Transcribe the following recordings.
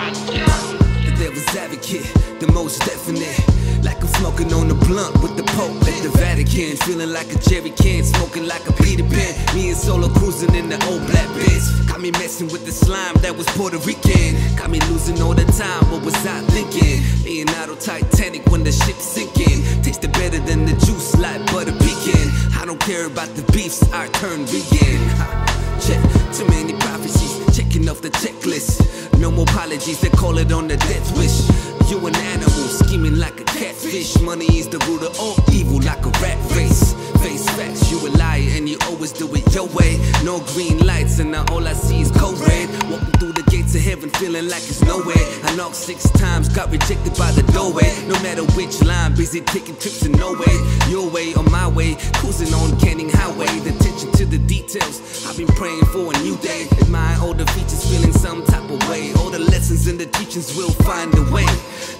The devil's advocate, the most definite. Like I'm smoking on the blunt with the Pope at the Vatican. Feeling like a jerry can, smoking like a Peter Pan. Me and Solo cruising in the old black Benz. Got me messing with the slime that was Puerto Rican. Got me losing all the time, what was I thinking? Leonardo Titanic when the ship's sinking. Tasted better than the juice like butter pecan. I don't care about the beefs, I turn vegan. Check, too many prophecies, checking off the checklist. No more apologies, they call it on the death wish. You an animal, scheming like a catfish. Money is the root of all evil, like a rat race. Face facts, you a liar and you always do it your way. No green lights and now all I see is code red. Walking through the gates of heaven, feeling like it's nowhere. I knocked 6 times, got rejected by the doorway. No matter which line, busy taking trips in nowhere. Your way or my way, cruising on Canning Highway. The attention to the details, I've been praying for a new day. Admire all the features, feeling some type of way. All the lessons and the teachings will find a way.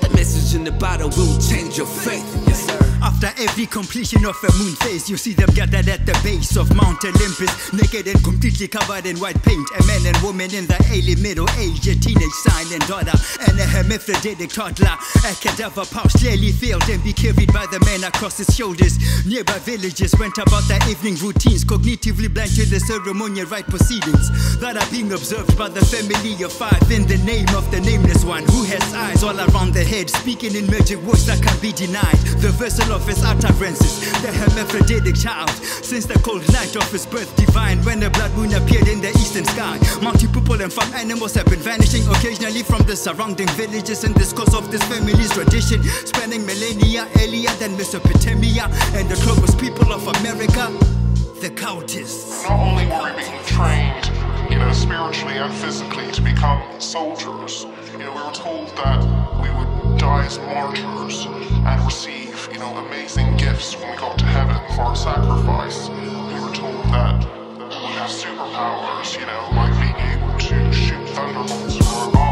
The message in the bottle will change your faith. Yes, sir. After every completion of a moon phase, you see them gathered at the base of Mount Olympus, naked and completely covered in white paint. A man and woman in the early middle age, a teenage son and daughter, and a hermaphroditic toddler. A cadaver pouch clearly filled and be carried by the man across his shoulders. Nearby villagers went about their evening routines, cognitively blind to the ceremonial rite proceedings that are being observed by the family of 5 in the name of the nameless one, who has eyes all around the head, speaking in magic words that can be denied. The vessel of his utterances, the hermaphroditic child, since the cold night of his birth divine, when the blood moon appeared in the eastern sky. Multi-people and farm animals have been vanishing occasionally from the surrounding villages in this course of this family's tradition, spanning millennia earlier than Mesopotamia and the Clovis people of America, the Celts. Not only were we being trained, you know, spiritually and physically to become soldiers, you know, we were told that we would die as martyrs and receive, you know, amazing gifts when we got to heaven for our sacrifice. We were told that we have superpowers, you know, like being able to shoot thunderbolts from our bodies.